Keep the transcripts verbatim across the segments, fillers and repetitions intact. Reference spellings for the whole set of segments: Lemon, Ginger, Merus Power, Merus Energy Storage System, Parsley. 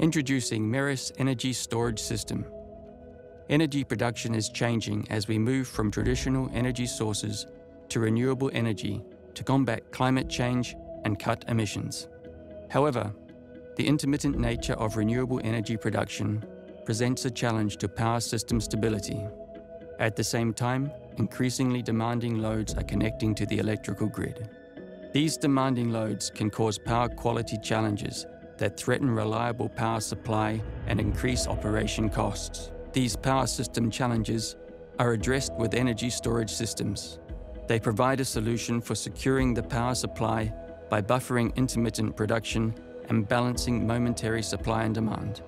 Introducing Merus Energy Storage System. Energy production is changing as we move from traditional energy sources to renewable energy to combat climate change and cut emissions. However, the intermittent nature of renewable energy production presents a challenge to power system stability. At the same time, increasingly demanding loads are connecting to the electrical grid. These demanding loads can cause power quality challenges that threaten reliable power supply and increase operation costs. These power system challenges are addressed with energy storage systems. They provide a solution for securing the power supply by buffering intermittent production and balancing momentary supply and demand.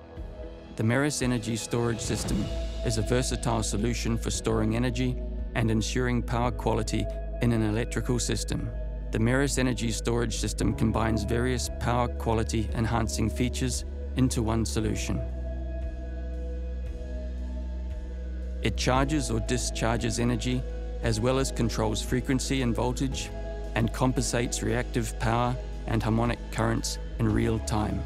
The Merus Energy Storage System is a versatile solution for storing energy and ensuring power quality in an electrical system. The Merus Energy Storage System combines various power quality enhancing features into one solution. It charges or discharges energy, as well as controls frequency and voltage, and compensates reactive power and harmonic currents in real time.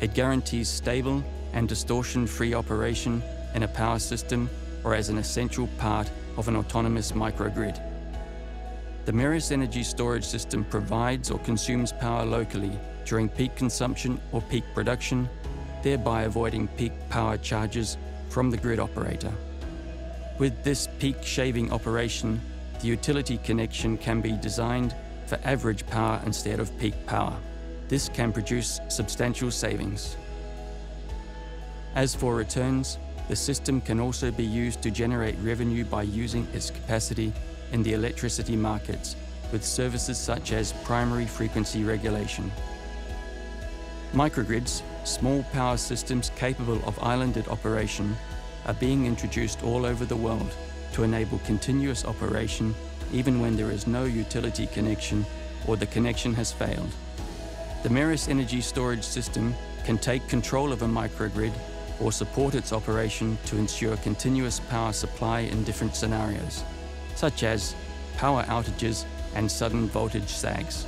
It guarantees stable and distortion-free operation in a power system or as an essential part of an autonomous microgrid. The Merus Energy Storage System provides or consumes power locally during peak consumption or peak production, thereby avoiding peak power charges from the grid operator. With this peak shaving operation, the utility connection can be designed for average power instead of peak power. This can produce substantial savings. As for returns, the system can also be used to generate revenue by using its capacity in the electricity markets with services such as primary frequency regulation. Microgrids, small power systems capable of islanded operation, are being introduced all over the world to enable continuous operation even when there is no utility connection or the connection has failed. The Merus Energy Storage System can take control of a microgrid or support its operation to ensure continuous power supply in different scenarios, such as power outages and sudden voltage sags.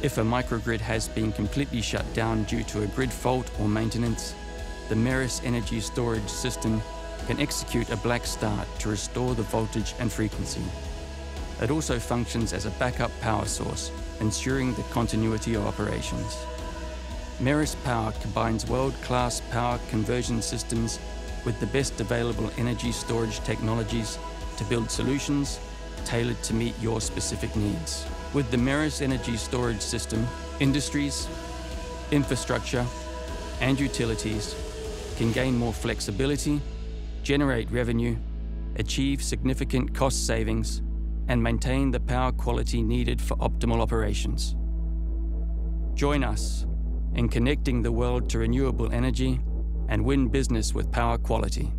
If a microgrid has been completely shut down due to a grid fault or maintenance, the Merus Energy Storage System can execute a black start to restore the voltage and frequency. It also functions as a backup power source, ensuring the continuity of operations. Merus Power combines world-class power conversion systems with the best available energy storage technologies to build solutions tailored to meet your specific needs. With the Merus Energy Storage System, industries, infrastructure, and utilities can gain more flexibility, generate revenue, achieve significant cost savings, and maintain the power quality needed for optimal operations. Join us in connecting the world to renewable energy and win business with power quality.